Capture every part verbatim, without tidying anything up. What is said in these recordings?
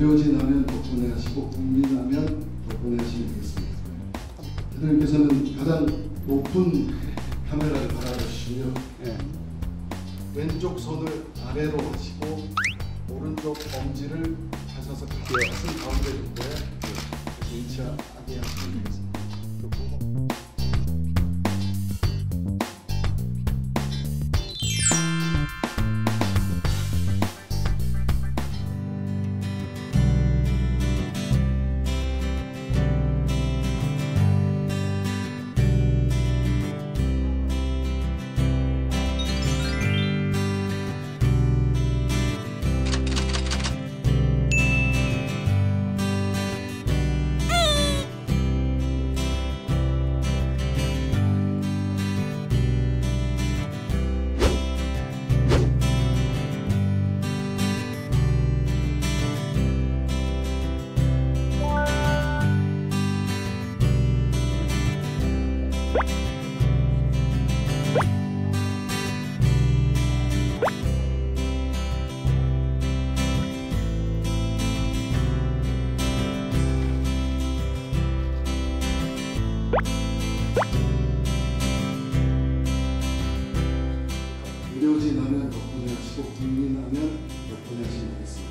의료진 하면 덕분에 하시고 국민 하면 덕분에 하시면 되겠습니다. 대통령께서는 가장 높은 카메라를 바라보시며 네. 왼쪽 손을 아래로 하시고 오른쪽 엄지를 하셔서 가슴 가운데 정도에 이렇게 일치하게 하시면 되겠습니다. 의료진 하면 덕분에 하시고 국민 하면 덕분에 하시면 되겠습니다.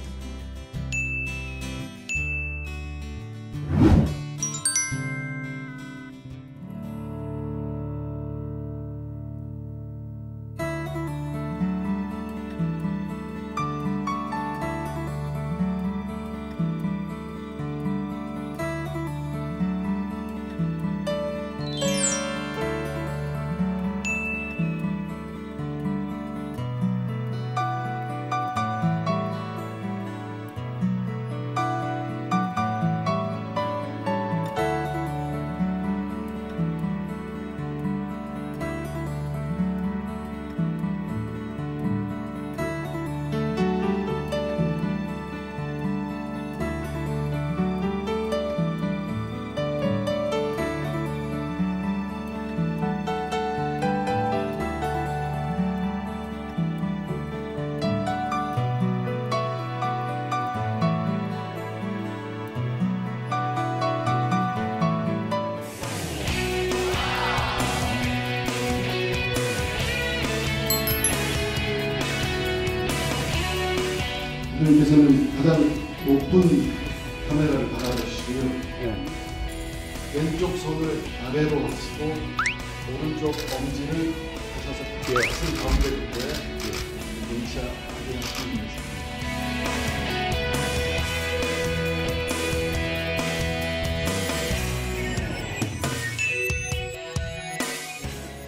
대통령께서는 가장 높은 카메라를 바라보시고요. 네. 왼쪽 손을 아래로 하시고 오른쪽 엄지를 하셔서 가슴 네. 가운데 정도에 일치하게 하시면 됩니다.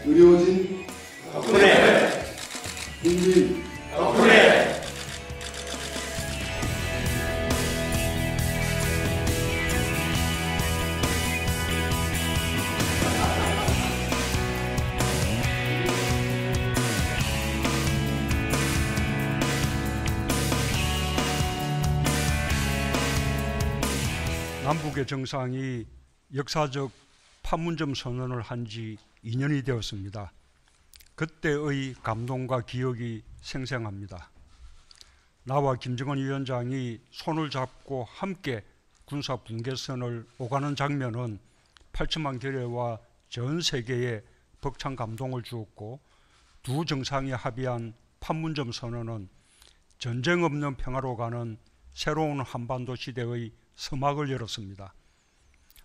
의료진 덕분에 국민 덕분에 남북의 정상이 역사적 판문점 선언을 한 지 이 년이 되었습니다. 그때의 감동과 기억이 생생합니다. 나와 김정은 위원장이 손을 잡고 함께 군사 분계선을 오가는 장면은 팔천만 결의와 전 세계에 벅찬 감동을 주었고, 두 정상이 합의한 판문점 선언은 전쟁 없는 평화로 가는 새로운 한반도 시대의 서막을 열었습니다.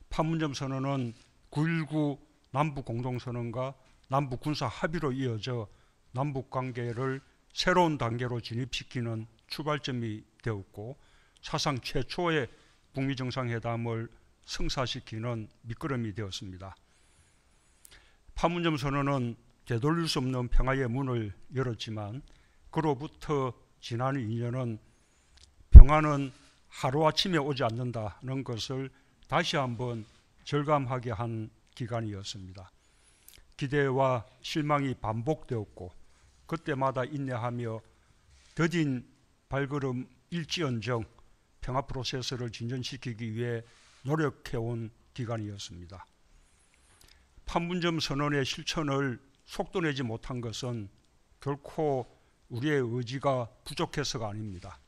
판문점 선언은 구 일구 남북공동선언과 남북군사합의로 이어져 남북관계를 새로운 단계로 진입시키는 출발점이 되었고, 사상 최초의 북미정상회담을 성사시키는 밑거름이 되었습니다. 판문점 선언은 되돌릴 수 없는 평화의 문을 열었지만, 그로부터 지난 이 년은 평화는 하루아침에 오지 않는다는 것을 다시 한번 절감하게 한 기간이었습니다. 기대와 실망이 반복되었고, 그때마다 인내하며 더딘 발걸음 일지언정 평화 프로세스를 진전시키기 위해 노력해온 기간이었습니다. 판문점 선언의 실천을 속도내지 못한 것은 결코 우리의 의지가 부족해서가 아닙니다.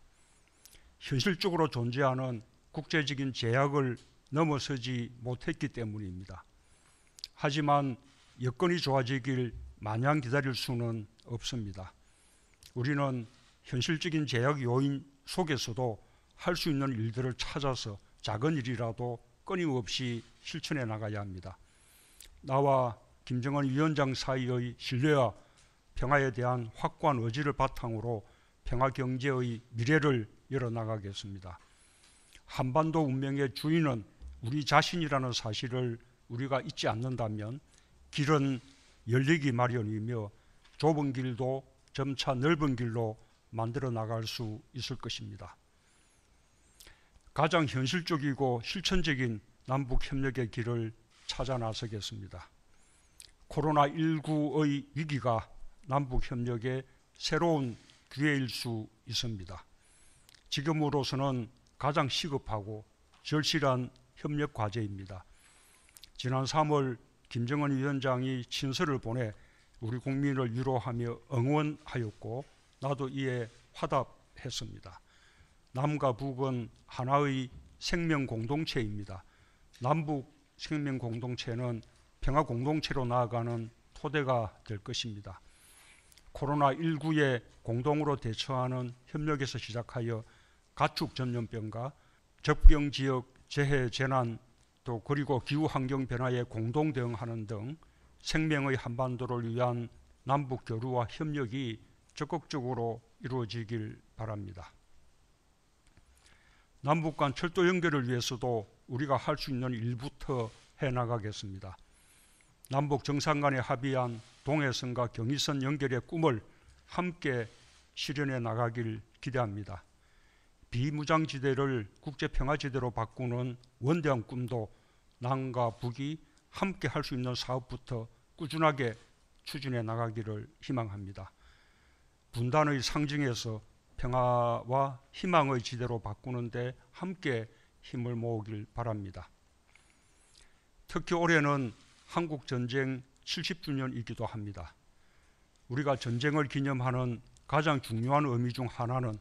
현실적으로 존재하는 국제적인 제약을 넘어서지 못했기 때문입니다. 하지만 여건이 좋아지길 마냥 기다릴 수는 없습니다. 우리는 현실적인 제약 요인 속에서도 할 수 있는 일들을 찾아서 작은 일이라도 끊임없이 실천해 나가야 합니다. 나와 김정은 위원장 사이의 신뢰와 평화에 대한 확고한 의지를 바탕으로 평화 경제의 미래를 열어나가겠습니다. 한반도 운명의 주인은 우리 자신이라는 사실을 우리가 잊지 않는다면 길은 열리기 마련이며 좁은 길도 점차 넓은 길로 만들어 나갈 수 있을 것입니다. 가장 현실적이고 실천적인 남북협력의 길을 찾아 나서겠습니다. 코로나 십구의 위기가 남북협력의 새로운 기회일 수 있습니다. 지금으로서는 가장 시급하고 절실한 협력 과제입니다. 지난 삼월 김정은 위원장이 친서를 보내 우리 국민을 위로하며 응원하였고 나도 이에 화답했습니다. 남과 북은 하나의 생명공동체입니다. 남북 생명공동체는 평화공동체로 나아가는 토대가 될 것입니다. 코로나 십구에 공동으로 대처하는 협력에서 시작하여 가축전염병과 적병지역 재해 재난 또 그리고 기후환경 변화에 공동 대응하는 등 생명의 한반도를 위한 남북 교류와 협력이 적극적으로 이루어지길 바랍니다. 남북 간 철도 연결을 위해서도 우리가 할 수 있는 일부터 해나가겠습니다. 남북 정상 간에 합의한 동해선과 경의선 연결의 꿈을 함께 실현해 나가길 기대합니다. 비무장지대를 국제평화지대로 바꾸는 원대한 꿈도 남과 북이 함께 할 수 있는 사업부터 꾸준하게 추진해 나가기를 희망합니다. 분단의 상징에서 평화와 희망의 지대로 바꾸는 데 함께 힘을 모으길 바랍니다. 특히 올해는 한국전쟁 칠십 주년이기도 합니다. 우리가 전쟁을 기념하는 가장 중요한 의미 중 하나는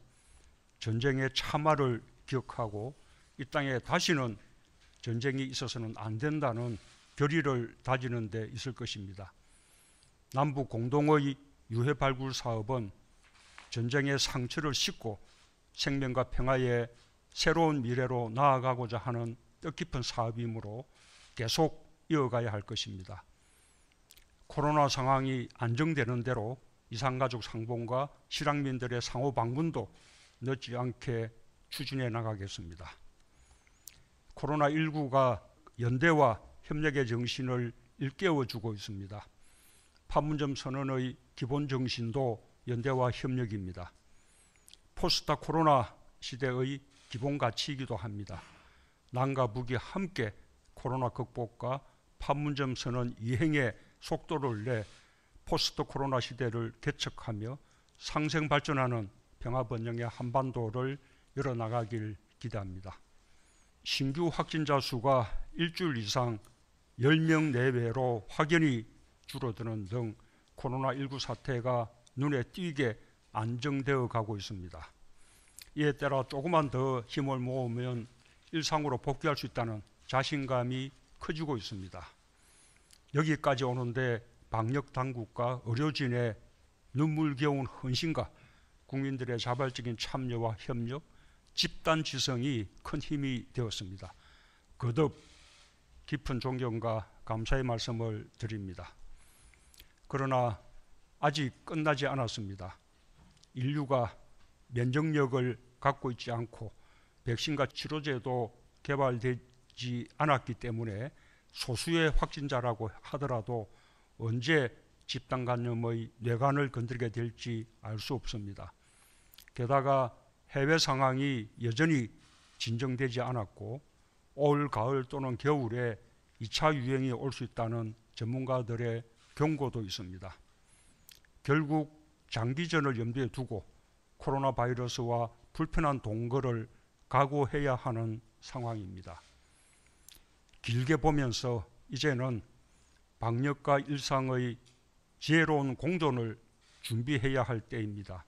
전쟁의 참화를 기억하고 이 땅에 다시는 전쟁이 있어서는 안 된다는 결의를 다지는 데 있을 것입니다. 남북 공동의 유해 발굴 사업은 전쟁의 상처를 씻고 생명과 평화의 새로운 미래로 나아가고자 하는 뜻깊은 사업이므로 계속 이어가야 할 것입니다. 코로나 상황이 안정되는 대로 이산가족 상봉과 실향민들의 상호 방문도 늦지 않게 추진해 나가겠습니다. 코로나 십구가 연대와 협력의 정신을 일깨워주고 있습니다. 판문점 선언의 기본 정신도 연대와 협력입니다. 포스트 코로나 시대의 기본 가치이기도 합니다. 남과 북이 함께 코로나 극복과 판문점 선언 이행에 속도를 내 포스트 코로나 시대를 개척하며 상생 발전하는 평화 번영의 한반도를 열어나가길 기대합니다. 신규 확진자 수가 일주일 이상 열 명 내외로 확연히 줄어드는 등 코로나 십구 사태가 눈에 띄게 안정되어 가고 있습니다. 이에 따라 조금만 더 힘을 모으면 일상으로 복귀할 수 있다는 자신감이 커지고 있습니다. 여기까지 오는데 방역당국과 의료진의 눈물겨운 헌신과 국민들의 자발적인 참여와 협력, 집단지성이 큰 힘이 되었습니다. 거듭 깊은 존경과 감사의 말씀을 드립니다. 그러나 아직 끝나지 않았습니다. 인류가 면역력을 갖고 있지 않고 백신과 치료제도 개발되지 않았기 때문에 소수의 확진자라고 하더라도 언제 집단 감염의 뇌관을 건드리게 될지 알 수 없습니다. 게다가 해외 상황이 여전히 진정되지 않았고 올 가을 또는 겨울에 이 차 유행이 올 수 있다는 전문가들의 경고도 있습니다. 결국 장기전을 염두에 두고 코로나 바이러스와 불편한 동거를 각오해야 하는 상황입니다. 길게 보면서 이제는 방역과 일상의 지혜로운 공존을 준비해야 할 때입니다.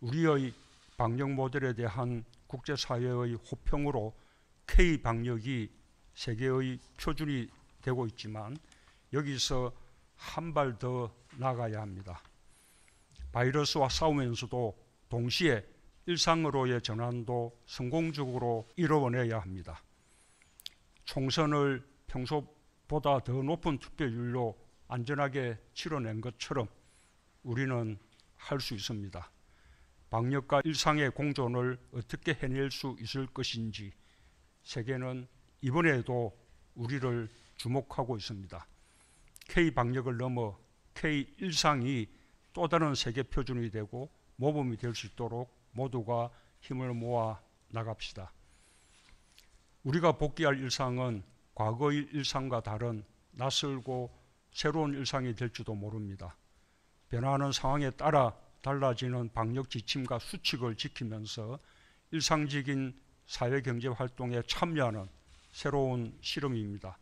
우리의 방역 모델에 대한 국제사회의 호평으로 K방역이 세계의 표준이 되고 있지만 여기서 한 발 더 나가야 합니다. 바이러스와 싸우면서도 동시에 일상으로의 전환도 성공적으로 이뤄내야 합니다. 총선을 평소보다 더 높은 투표율로 안전하게 치러낸 것처럼 우리는 할 수 있습니다. 방역과 일상의 공존을 어떻게 해낼 수 있을 것인지 세계는 이번에도 우리를 주목하고 있습니다. K방역을 넘어 K일상이 또 다른 세계 표준이 되고 모범이 될 수 있도록 모두가 힘을 모아 나갑시다. 우리가 복귀할 일상은 과거의 일상과 다른 낯설고 새로운 일상이 될지도 모릅니다. 변화하는 상황에 따라 달라지는 방역 지침과 수칙을 지키면서 일상적인 사회경제 활동에 참여하는 새로운 실험입니다.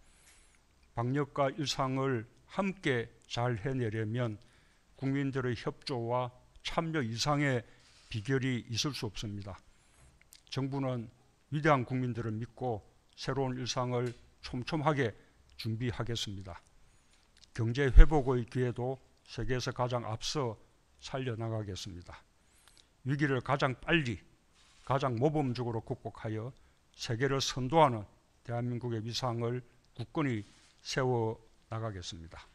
방역과 일상을 함께 잘 해내려면 국민들의 협조와 참여 이상의 비결이 있을 수 없습니다. 정부는 위대한 국민들을 믿고 새로운 일상을 촘촘하게 준비하겠습니다. 경제 회복의 기회도 세계에서 가장 앞서 살려나가겠습니다. 위기를 가장 빨리, 가장 모범적으로 극복하여 세계를 선도하는 대한민국의 위상을 굳건히 세워나가겠습니다.